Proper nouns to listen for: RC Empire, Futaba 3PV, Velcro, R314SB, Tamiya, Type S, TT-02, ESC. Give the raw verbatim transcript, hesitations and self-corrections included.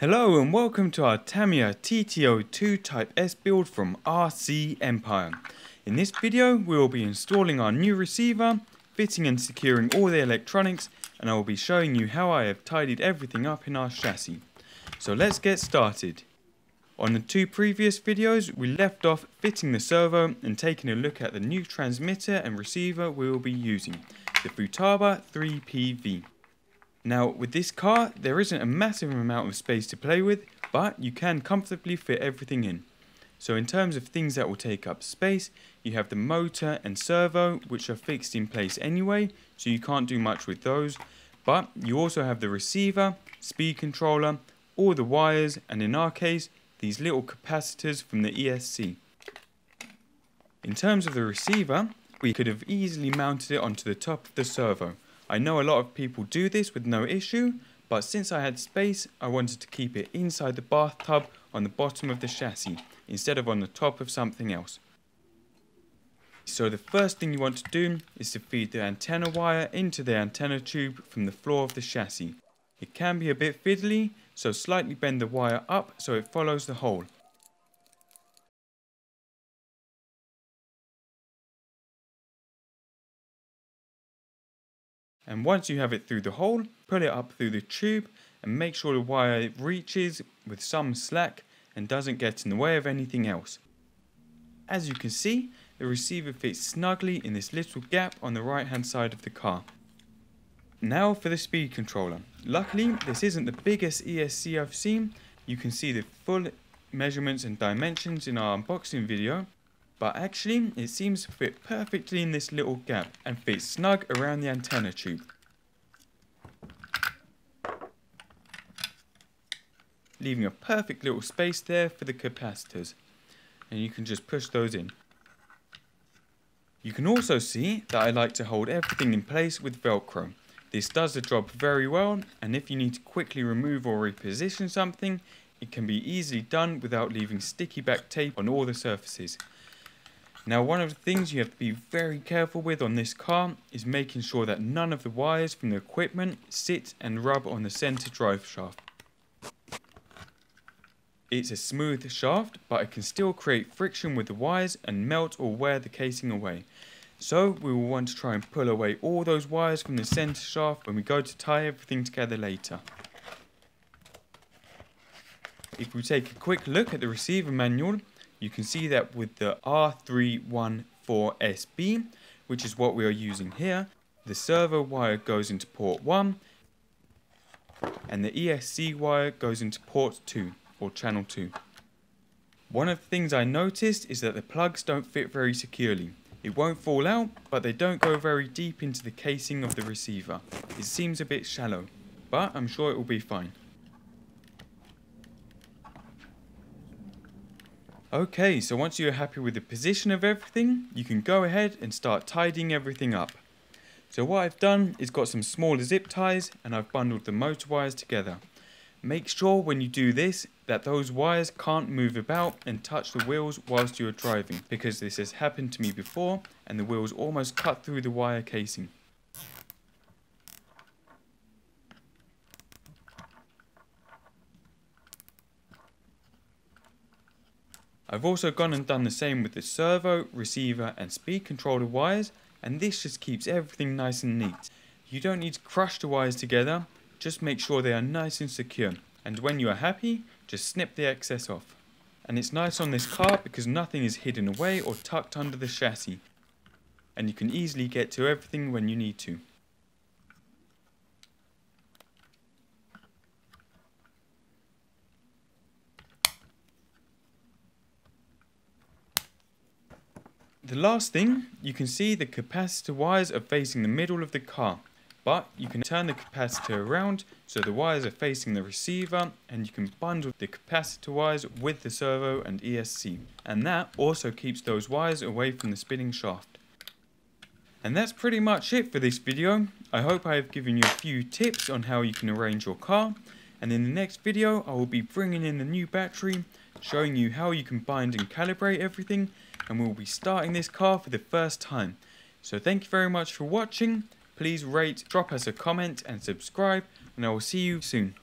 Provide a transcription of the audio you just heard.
Hello and welcome to our Tamiya T T zero two Type S build from R C Empire. In this video we will be installing our new receiver, fitting and securing all the electronics, and I will be showing you how I have tidied everything up in our chassis. So let's get started. On the two previous videos we left off fitting the servo and taking a look at the new transmitter and receiver we will be using, the Futaba three P V. Now, with this car, there isn't a massive amount of space to play with, but you can comfortably fit everything in. So in terms of things that will take up space, you have the motor and servo, which are fixed in place anyway, so you can't do much with those. But you also have the receiver, speed controller, all the wires, and in our case, these little capacitors from the E S C. In terms of the receiver, we could have easily mounted it onto the top of the servo. I know a lot of people do this with no issue, but since I had space, I wanted to keep it inside the bathtub on the bottom of the chassis, instead of on the top of something else. So the first thing you want to do is to feed the antenna wire into the antenna tube from the floor of the chassis. It can be a bit fiddly, so slightly bend the wire up so it follows the hole. And once you have it through the hole, pull it up through the tube and make sure the wire reaches with some slack and doesn't get in the way of anything else. As you can see, the receiver fits snugly in this little gap on the right hand side of the car. Now for the speed controller. Luckily, this isn't the biggest E S C I've seen. You can see the full measurements and dimensions in our unboxing video. But actually, it seems to fit perfectly in this little gap and fits snug around the antenna tube, leaving a perfect little space there for the capacitors, and you can just push those in. You can also see that I like to hold everything in place with Velcro. This does the job very well, and if you need to quickly remove or reposition something, it can be easily done without leaving sticky back tape on all the surfaces. Now, one of the things you have to be very careful with on this car is making sure that none of the wires from the equipment sit and rub on the center drive shaft. It's a smooth shaft, but it can still create friction with the wires and melt or wear the casing away. So we will want to try and pull away all those wires from the center shaft when we go to tie everything together later. If we take a quick look at the receiver manual, you can see that with the R three one four S B, which is what we are using here, the servo wire goes into port one and the E S C wire goes into port two, or channel two. One of the things I noticed is that the plugs don't fit very securely. It won't fall out, but they don't go very deep into the casing of the receiver. It seems a bit shallow, but I'm sure it will be fine. Okay, so once you're happy with the position of everything, you can go ahead and start tidying everything up. So what I've done is got some smaller zip ties and I've bundled the motor wires together. Make sure when you do this that those wires can't move about and touch the wheels whilst you're driving, because this has happened to me before and the wheels almost cut through the wire casing. I've also gone and done the same with the servo, receiver and speed controller wires, and this just keeps everything nice and neat. You don't need to crush the wires together, just make sure they are nice and secure, and when you are happy, just snip the excess off. And it's nice on this car because nothing is hidden away or tucked under the chassis, and you can easily get to everything when you need to. The last thing, you can see the capacitor wires are facing the middle of the car, but you can turn the capacitor around so the wires are facing the receiver, and you can bundle the capacitor wires with the servo and E S C, and that also keeps those wires away from the spinning shaft. And that's pretty much it for this video. I hope I have given you a few tips on how you can arrange your car, and in the next video I will be bringing in the new battery, showing you how you can bind and calibrate everything, and we'll be starting this car for the first time. So thank you very much for watching, please rate, drop us a comment and subscribe, and I will see you soon.